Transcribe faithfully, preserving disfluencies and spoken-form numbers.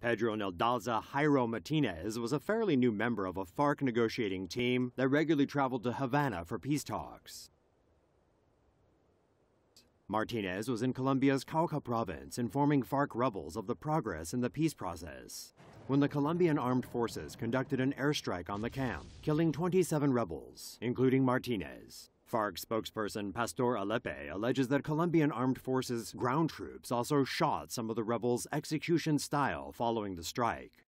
Pedro Neldalza Jairo Martinez was a fairly new member of a FARC negotiating team that regularly traveled to Havana for peace talks. Martinez was in Colombia's Cauca province informing FARC rebels of the progress in the peace process when the Colombian armed forces conducted an airstrike on the camp, killing twenty-seven rebels, including Martinez. FARC spokesperson Pastor Alape alleges that Colombian armed forces ground troops also shot some of the rebels execution style following the strike.